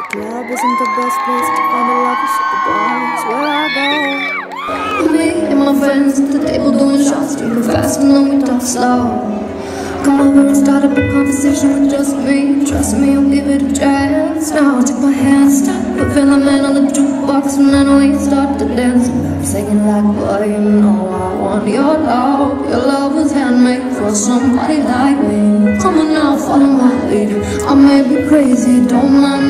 The club isn't the best place to find a lover, so the bar is where I go. Me and my friends at the table doing shots, drinking fast and then we talk slow. Come over and start up a conversation with just me. Trust me, I'll give it a chance. Now take my hand, stop the Van the Man on the jukebox, and then we start to dance. I'm singing like, boy, you know I want your love. Your love was handmade for somebody like me. Come on now, follow my lead. I may be crazy, don't mind me.